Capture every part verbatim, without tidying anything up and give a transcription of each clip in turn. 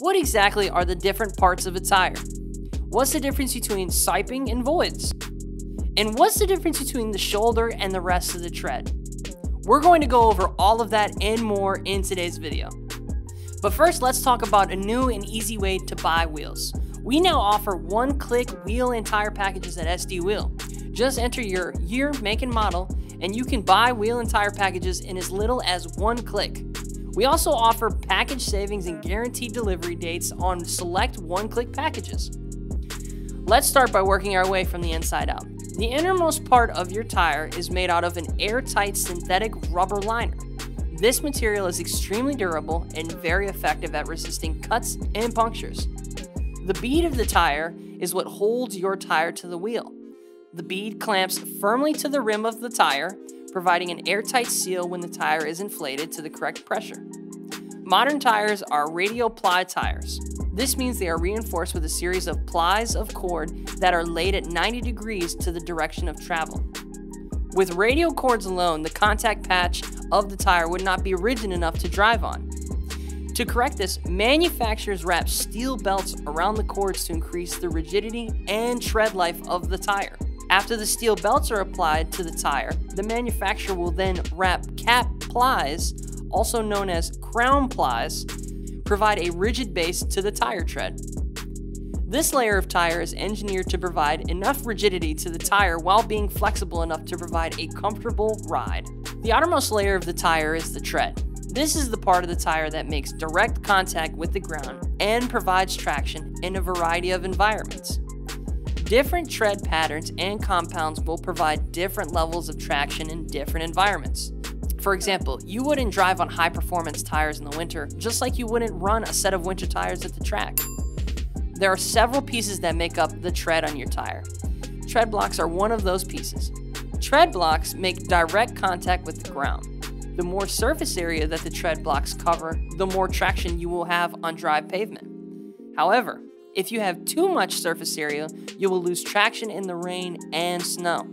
What exactly are the different parts of a tire? What's the difference between siping and voids? And what's the difference between the shoulder and the rest of the tread? We're going to go over all of that and more in today's video. But first, let's talk about a new and easy way to buy wheels. We now offer one-click wheel and tire packages at S D Wheel. Just enter your year, make, and model, and you can buy wheel and tire packages in as little as one click. We also offer package savings and guaranteed delivery dates on select one-click packages. Let's start by working our way from the inside out. The innermost part of your tire is made out of an airtight synthetic rubber liner. This material is extremely durable and very effective at resisting cuts and punctures. The bead of the tire is what holds your tire to the wheel. The bead clamps firmly to the rim of the tire, providing an airtight seal when the tire is inflated to the correct pressure. Modern tires are radial ply tires. This means they are reinforced with a series of plies of cord that are laid at ninety degrees to the direction of travel. With radial cords alone, the contact patch of the tire would not be rigid enough to drive on. To correct this, manufacturers wrap steel belts around the cords to increase the rigidity and tread life of the tire. After the steel belts are applied to the tire, the manufacturer will then wrap cap plies, also known as crown plies, provide a rigid base to the tire tread. This layer of tire is engineered to provide enough rigidity to the tire while being flexible enough to provide a comfortable ride. The outermost layer of the tire is the tread. This is the part of the tire that makes direct contact with the ground and provides traction in a variety of environments. Different tread patterns and compounds will provide different levels of traction in different environments. For example, you wouldn't drive on high-performance tires in the winter, just like you wouldn't run a set of winter tires at the track. There are several pieces that make up the tread on your tire. Tread blocks are one of those pieces. Tread blocks make direct contact with the ground. The more surface area that the tread blocks cover, the more traction you will have on dry pavement. However, if you have too much surface area, you will lose traction in the rain and snow.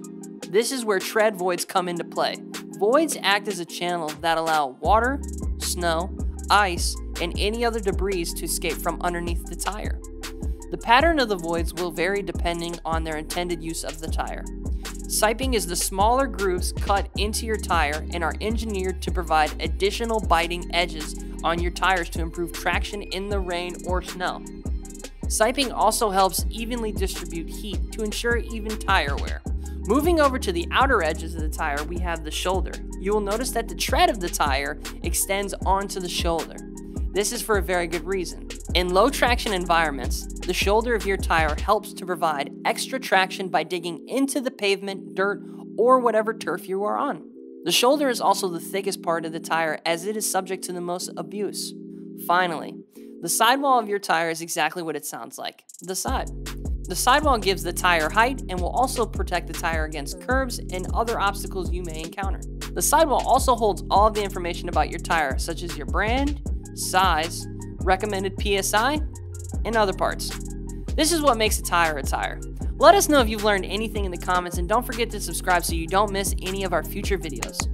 This is where tread voids come into play. Voids act as a channel that allow water, snow, ice, and any other debris to escape from underneath the tire. The pattern of the voids will vary depending on their intended use of the tire. Siping is the smaller grooves cut into your tire and are engineered to provide additional biting edges on your tires to improve traction in the rain or snow. Siping also helps evenly distribute heat to ensure even tire wear. Moving over to the outer edges of the tire, we have the shoulder. You will notice that the tread of the tire extends onto the shoulder. This is for a very good reason. In low traction environments, the shoulder of your tire helps to provide extra traction by digging into the pavement, dirt, or whatever turf you are on. The shoulder is also the thickest part of the tire as it is subject to the most abuse. Finally, the sidewall of your tire is exactly what it sounds like, the side. The sidewall gives the tire height and will also protect the tire against curbs and other obstacles you may encounter. The sidewall also holds all of the information about your tire, such as your brand, size, recommended P S I, and other parts. This is what makes a tire a tire. Let us know if you've learned anything in the comments, and don't forget to subscribe so you don't miss any of our future videos.